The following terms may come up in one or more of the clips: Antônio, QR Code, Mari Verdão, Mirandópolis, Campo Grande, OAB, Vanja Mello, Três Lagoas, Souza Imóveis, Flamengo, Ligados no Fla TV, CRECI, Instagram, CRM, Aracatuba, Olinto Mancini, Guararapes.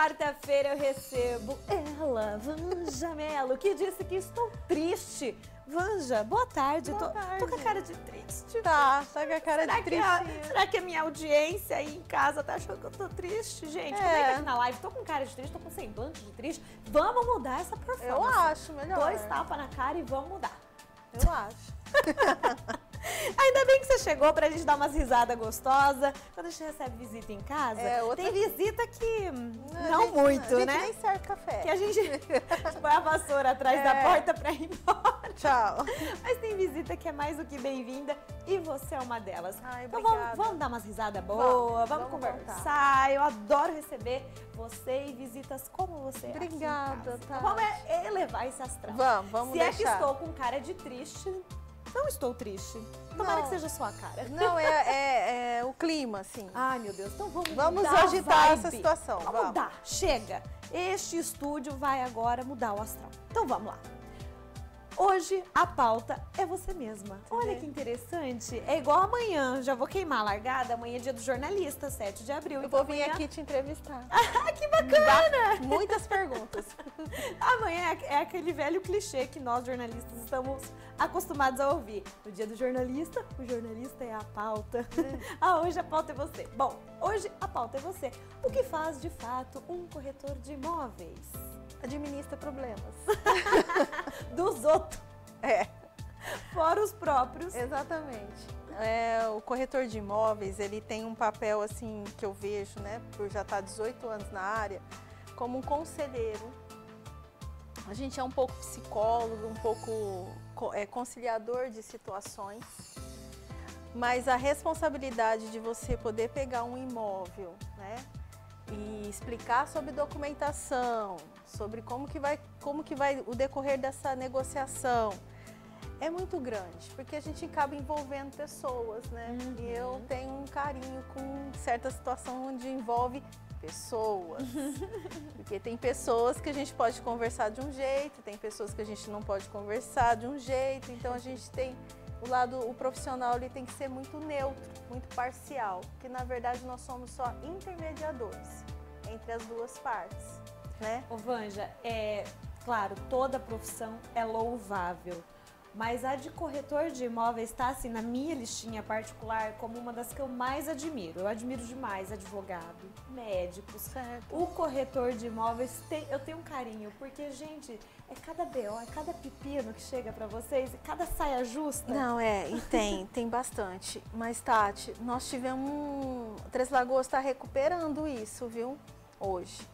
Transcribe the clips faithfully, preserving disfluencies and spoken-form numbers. Quarta-feira eu recebo ela, Vanja Mello, que disse que estou triste. Vanja, boa tarde. Boa tô, tarde. Tô com a cara de triste. Tá, tá com a cara será de triste. A, será que a minha audiência aí em casa tá achando que eu tô triste, gente? É. Como é que aqui na live tô com cara de triste, tô com semblante de triste? Vamos mudar essa performance. Eu acho melhor. Dois tapas na cara e vamos mudar. Eu acho. Ainda bem que você chegou pra gente dar umas risadas gostosas. Quando a gente recebe visita em casa, é, outra... tem visita que não, não gente, muito, a né? A gente nem serve café. Que a gente põe a vassoura atrás é. da porta pra ir embora. Tchau. Mas tem visita que é mais do que bem-vinda e você é uma delas. Ai, então vamos, vamos dar umas risadas boas, vamos, vamos conversar. Voltar. Eu adoro receber você e visitas como você. Obrigada, tá? Então, vamos elevar esse astral. Vamos, vamos Se deixar. Se é que estou com cara de triste... Não estou triste. Tomara não. que seja só a cara. Não, é, é, é o clima, assim. Ai, meu Deus. Então vamos Vamos agitar essa situação. Vamos, vamos mudar. Chega. Este estúdio vai agora mudar o astral. Então vamos lá. Hoje a pauta é você mesma. Entendi. Olha que interessante. É igual amanhã. Já vou queimar a largada. Amanhã é dia do jornalista, sete de abril. Eu vou vir amanhã... aqui te entrevistar. Ah, que bacana! Dá muitas perguntas. Amanhã é aquele velho clichê que nós jornalistas estamos acostumados a ouvir. No dia do jornalista, o jornalista é a pauta. É. Ah, hoje a pauta é você. Bom, hoje a pauta é você. O que faz de fato um corretor de imóveis? Administra problemas. Dos outros. É. Fora os próprios. Exatamente. É, o corretor de imóveis, ele tem um papel, assim, que eu vejo, né, por já estar dezoito anos na área, como um conselheiro. A gente é um pouco psicólogo, um pouco é, conciliador de situações, mas a responsabilidade de você poder pegar um imóvel, né, e explicar sobre documentação, sobre como que vai, como que vai o decorrer dessa negociação, é muito grande, porque a gente acaba envolvendo pessoas, né? Uhum. E eu tenho um carinho com certa situação onde envolve pessoas, porque tem pessoas que a gente pode conversar de um jeito, tem pessoas que a gente não pode conversar de um jeito, então a gente tem o lado, o profissional, ele tem que ser muito neutro, muito parcial, porque na verdade nós somos só intermediadores entre as duas partes, né? Ô Vanja, é claro, toda profissão é louvável, mas a de corretor de imóveis está assim na minha listinha particular como uma das que eu mais admiro. Eu admiro demais advogado, médico, certo. O corretor de imóveis tem, eu tenho um carinho, porque gente, é cada B O, é cada pepino que chega para vocês, é cada saia justa. Não é, e tem, tem bastante. Mas Tati, nós tivemos um... Três Lagoas está recuperando isso, viu? Hoje.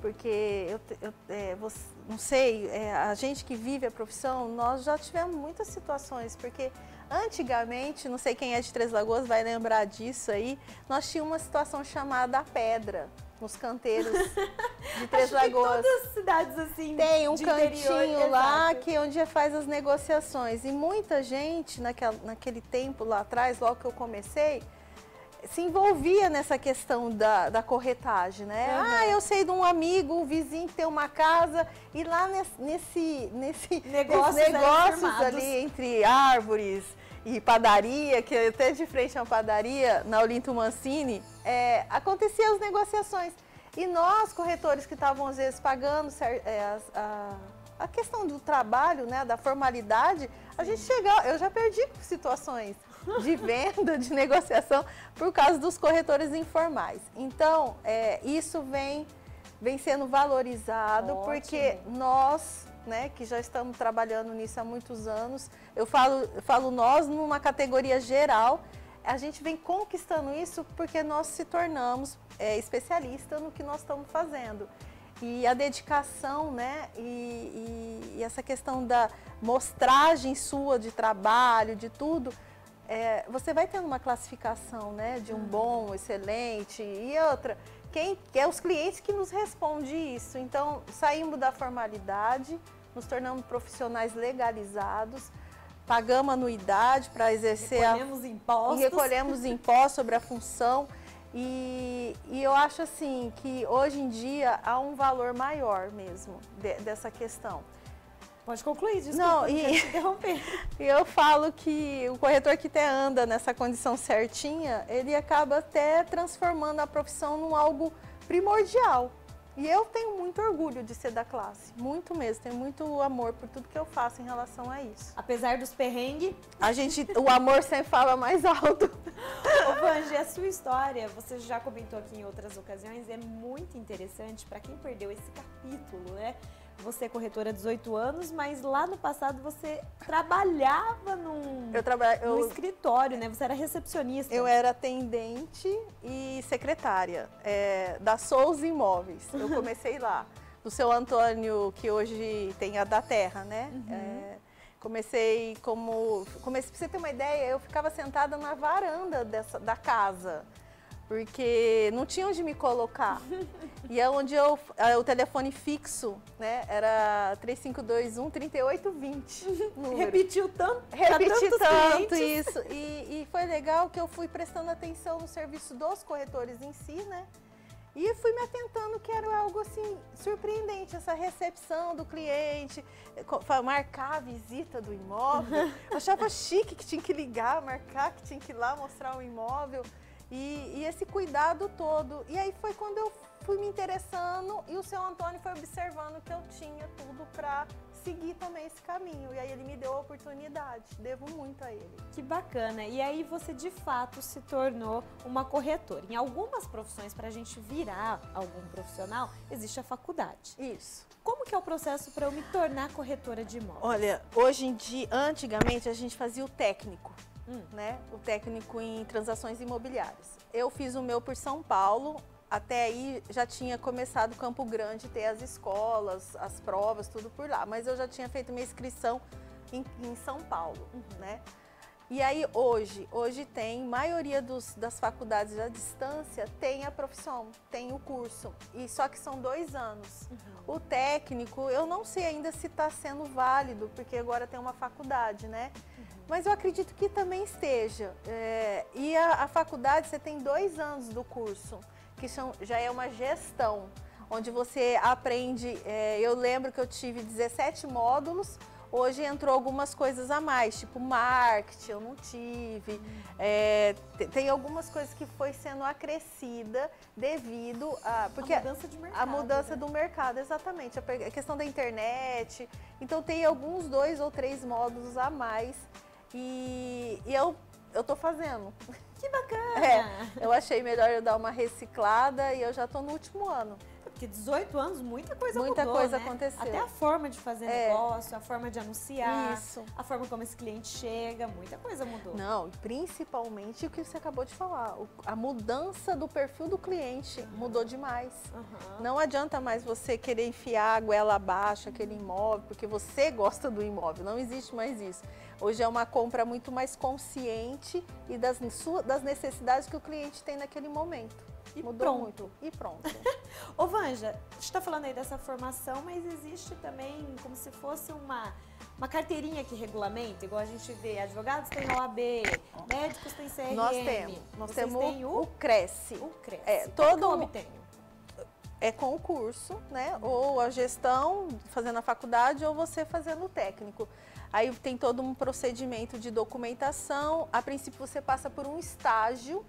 Porque eu, eu é, você, não sei, é, a gente que vive a profissão, nós já tivemos muitas situações, porque antigamente, não sei quem é de Três Lagoas vai lembrar disso aí, nós tínhamos uma situação chamada a pedra, nos canteiros de Três Lagoas. Todas as cidades assim, tem um de cantinho interior, lá exato. Que onde faz as negociações. E muita gente, naquela, naquele tempo lá atrás, logo que eu comecei, se envolvia nessa questão da, da corretagem, né? Uhum. Ah, eu sei de um amigo, um vizinho que tem uma casa e lá nesse, nesse negócios, nesse negócios ali entre árvores e padaria, que até de frente a uma padaria, na Olinto Mancini, é, aconteciam as negociações. E nós, corretores que estavam às vezes pagando é, a, a questão do trabalho, né, da formalidade, a gente chegava, eu já perdi situações de venda, de negociação, por causa dos corretores informais. Então, é, isso vem, vem sendo valorizado, ótimo. Porque nós, né, que já estamos trabalhando nisso há muitos anos, eu falo, eu falo nós numa categoria geral, a gente vem conquistando isso porque nós se tornamos é, especialistas no que nós estamos fazendo. E a dedicação, né, e, e, e essa questão da mostragem sua de trabalho, de tudo... É, você vai tendo uma classificação, né, de um bom, excelente e outra. Quem é os clientes que nos respondem isso. Então, saímos da formalidade, nos tornamos profissionais legalizados, pagamos anuidade para exercer... Recolhemos a, impostos. E recolhemos impostos sobre a função. E, e eu acho, assim, que hoje em dia há um valor maior mesmo de, dessa questão. Pode concluir, desculpa, não, e, quero te interromper. E eu falo que o corretor que até anda nessa condição certinha, ele acaba até transformando a profissão num algo primordial. E eu tenho muito orgulho de ser da classe, muito mesmo, tenho muito amor por tudo que eu faço em relação a isso. Apesar dos perrengues, a gente, o amor sempre fala mais alto. Ô Vanja, a sua história, você já comentou aqui em outras ocasiões, é muito interessante para quem perdeu esse capítulo, né? Você é corretora há dezoito anos, mas lá no passado você trabalhava num, eu traba... eu... num escritório, né? Você era recepcionista. Eu era atendente e secretária é, da Souza Imóveis. Eu comecei lá, do seu Antônio, que hoje tem a da terra, né? Uhum. É, comecei como... Comecei, pra você ter uma ideia, eu ficava sentada na varanda dessa, da casa. Porque não tinha onde me colocar. E é onde eu, o telefone fixo, né, era três cinco dois um, três oito dois zero. Repetiu tanto? Repeti tanto clientes. Isso. E, e foi legal que eu fui prestando atenção no serviço dos corretores em si, né? E fui me atentando que era algo assim, surpreendente, essa recepção do cliente, marcar a visita do imóvel. Eu achava chique que tinha que ligar, marcar, que tinha que ir lá mostrar o imóvel. E, e esse cuidado todo. E aí foi quando eu fui me interessando e o seu Antônio foi observando que eu tinha tudo para seguir também esse caminho. E aí ele me deu a oportunidade, devo muito a ele. Que bacana. E aí você de fato se tornou uma corretora. Em algumas profissões, para a gente virar algum profissional, existe a faculdade. Isso. Como que é o processo para eu me tornar corretora de imóveis? Olha, hoje em dia, antigamente a gente fazia o técnico. Hum. Né? O técnico em transações imobiliárias. Eu fiz o meu por São Paulo, até aí já tinha começado Campo Grande, ter as escolas, as provas, tudo por lá. Mas eu já tinha feito minha inscrição em, em São Paulo. Uhum. Né? E aí hoje, hoje tem, maioria dos, das faculdades à distância tem a profissão, tem o curso. E só que são dois anos. Uhum. O técnico, eu não sei ainda se está sendo válido, porque agora tem uma faculdade, né? Uhum. Mas eu acredito que também esteja. É, e a, a faculdade, você tem dois anos do curso, que são, já é uma gestão, onde você aprende... É, eu lembro que eu tive dezessete módulos, hoje entrou algumas coisas a mais, tipo marketing, eu não tive. É, tem algumas coisas que foi sendo acrescida devido a... Porque a mudança de mercado. A mudança, né? Do mercado, exatamente. A questão da internet. Então tem alguns dois ou três módulos a mais. E, e eu, eu tô fazendo. Que bacana! É, eu achei melhor eu dar uma reciclada e eu já tô no último ano. Porque dezoito anos, muita coisa muita mudou, coisa né? aconteceu. Até a forma de fazer é. negócio, a forma de anunciar, isso. a forma como esse cliente chega, muita coisa mudou. Não, principalmente o que você acabou de falar, a mudança do perfil do cliente uhum. mudou demais. Uhum. Não adianta mais você querer enfiar a goela abaixo, aquele imóvel, porque você gosta do imóvel, não existe mais isso. Hoje é uma compra muito mais consciente e das, das necessidades que o cliente tem naquele momento. E mudou pronto. muito. E pronto. Ô Vanja, a gente está falando aí dessa formação, mas existe também como se fosse uma, uma carteirinha que regulamenta, igual a gente vê, advogados tem O A B, médicos tem C R M. Nós temos. Nós Vocês temos têm o, o CRECI. O CRECI. É, todo um, é com o curso, né? Hum. Ou a gestão, fazendo a faculdade, ou você fazendo o técnico. Aí tem todo um procedimento de documentação. A princípio você passa por um estágio,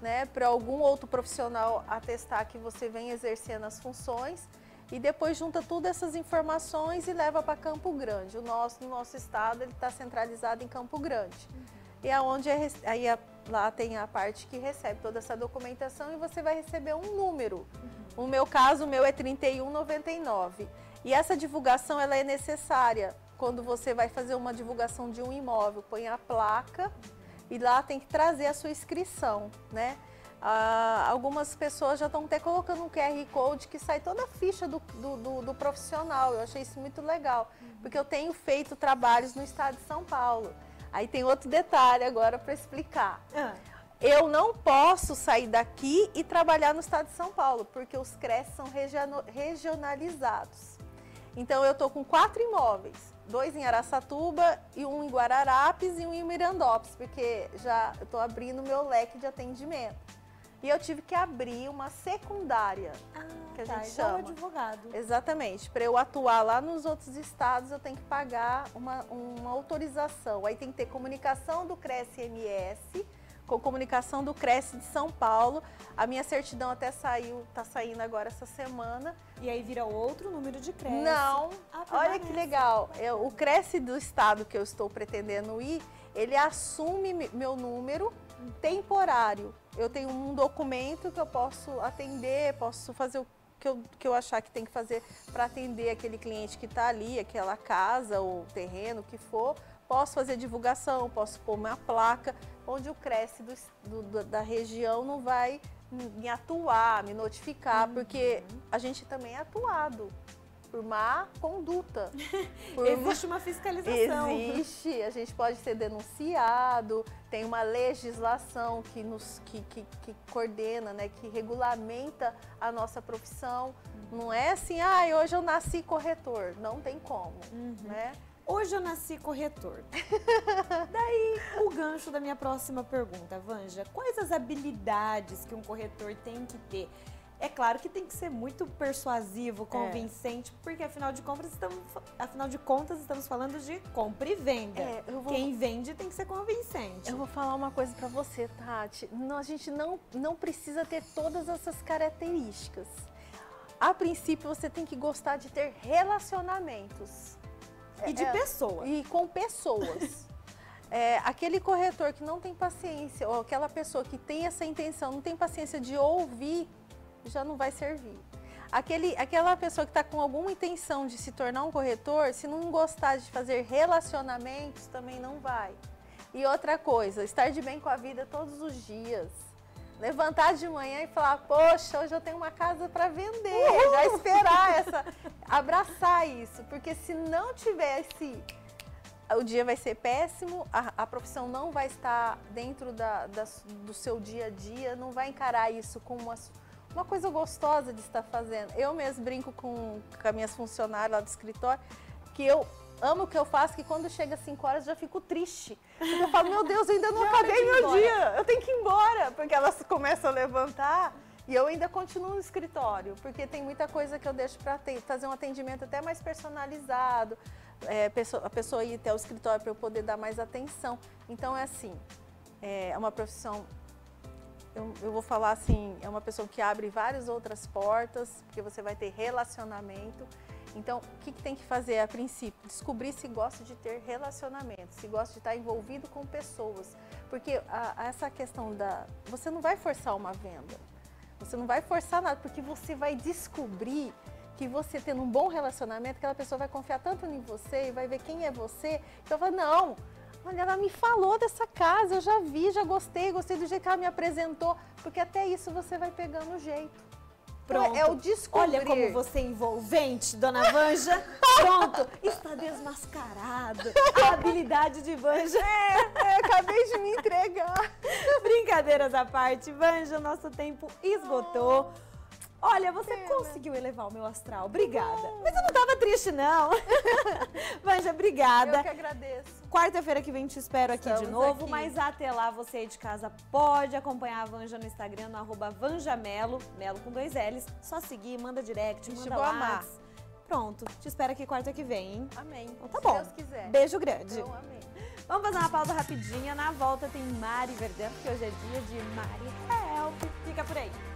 né, para algum outro profissional atestar que você vem exercendo as funções e depois junta todas essas informações e leva para Campo Grande. O nosso, no nosso estado, ele está centralizado em Campo Grande. Uhum. E aonde é, aí é, lá tem a parte que recebe toda essa documentação e você vai receber um número. Uhum. O meu caso, o meu é trinta e um noventa e nove. E essa divulgação ela é necessária quando você vai fazer uma divulgação de um imóvel, põe a placa. E lá tem que trazer a sua inscrição, né? Ah, algumas pessoas já estão até colocando um Q R Code que sai toda a ficha do, do, do, do profissional. Eu achei isso muito legal, porque eu tenho feito trabalhos no estado de São Paulo. Aí tem outro detalhe agora para explicar. Ah. Eu não posso sair daqui e trabalhar no estado de São Paulo, porque os C R E S são regionalizados. Então eu estou com quatro imóveis. Dois em Aracatuba, e um em Guararapes e um em Mirandópolis, porque já estou abrindo o meu leque de atendimento. E eu tive que abrir uma secundária, ah, que a tá, gente chama. Advogado. Exatamente. Para eu atuar lá nos outros estados, eu tenho que pagar uma, uma autorização. Aí tem que ter comunicação do C R E S M S comunicação do CRECI de São Paulo. A minha certidão até saiu, tá saindo agora essa semana. E aí vira outro número de CRECI. Não, ah, olha que legal. Eu, o CRECI do estado que eu estou pretendendo ir, ele assume meu número temporário. Eu tenho um documento que eu posso atender, posso fazer o que eu, que eu achar que tem que fazer para atender aquele cliente que está ali, aquela casa ou terreno, o que for. Posso fazer divulgação, posso pôr minha placa, onde o CRECI do, do, da região não vai me atuar, me notificar, uhum. porque a gente também é atuado por má conduta. Por existe uma fiscalização. Existe, a gente pode ser denunciado, tem uma legislação que, nos, que, que, que coordena, né, que regulamenta a nossa profissão. Uhum. Não é assim, ah, hoje eu nasci corretor, não tem como, uhum. né? Hoje eu nasci corretor. Daí o gancho da minha próxima pergunta, Vanja. Quais as habilidades que um corretor tem que ter? É claro que tem que ser muito persuasivo, convincente, é. porque afinal de, contas, estamos, afinal de contas estamos falando de compra e venda. É, eu vou... Quem vende tem que ser convincente. Eu vou falar uma coisa pra você, Tati. Não, a gente não, não precisa ter todas essas características. A princípio você tem que gostar de ter relacionamentos. E de é, pessoa. E com pessoas. É, aquele corretor que não tem paciência, ou aquela pessoa que tem essa intenção, não tem paciência de ouvir, já não vai servir. Aquele, aquela pessoa que está com alguma intenção de se tornar um corretor, se não gostar de fazer relacionamentos, também não vai. E outra coisa, estar de bem com a vida todos os dias. Levantar de manhã e falar, poxa, hoje eu tenho uma casa para vender. Uhul! Já esperar essa, abraçar isso, porque se não tivesse, o dia vai ser péssimo, a, a profissão não vai estar dentro da, da, do seu dia a dia, não vai encarar isso como uma, uma coisa gostosa de estar fazendo. Eu mesmo brinco com, com as minhas funcionárias lá do escritório, que eu amo o que eu faço, que quando chega às cinco horas eu já fico triste. Eu falo, meu Deus, eu ainda não acabei meu dia, eu tenho que ir embora. Porque elas começam a levantar e eu ainda continuo no escritório, porque tem muita coisa que eu deixo para fazer um atendimento até mais personalizado, é, a pessoa ir até o escritório para eu poder dar mais atenção. Então é assim, é uma profissão, eu, eu vou falar assim, é uma pessoa que abre várias outras portas, porque você vai ter relacionamento. Então, o que, que tem que fazer a princípio? Descobrir se gosta de ter relacionamento, se gosta de estar envolvido com pessoas. Porque a, a essa questão da... Você não vai forçar uma venda, você não vai forçar nada, porque você vai descobrir que você tendo um bom relacionamento, aquela pessoa vai confiar tanto em você e vai ver quem é você. Então, vai não, olha, ela me falou dessa casa, eu já vi, já gostei, gostei do jeito que ela me apresentou, porque até isso você vai pegando o jeito. Pronto. É o descobrir. Olha como você é envolvente, dona Vanja. Pronto, está desmascarado. A habilidade de Vanja. É, é, acabei de me entregar. Brincadeiras à parte, Vanja, nosso tempo esgotou. Olha, você Pena. conseguiu elevar o meu astral. Obrigada. Não. Mas eu não estava triste, não. Vanja, obrigada. Eu que agradeço. Quarta-feira que vem te espero aqui Estamos de novo. Aqui. Mas até lá, você aí de casa pode acompanhar a Vanja no Instagram, no arroba Vanja Mello, Mello com dois L's. Só seguir, manda direct, manda lá. Amar. Pronto, te espero aqui quarta que vem, hein? Amém. Então tá bom. Se Deus quiser. Beijo grande. Então, amém. Vamos fazer uma pausa rapidinha. Na volta tem Mari Verdão, porque hoje é dia de Mari Help. Fica por aí.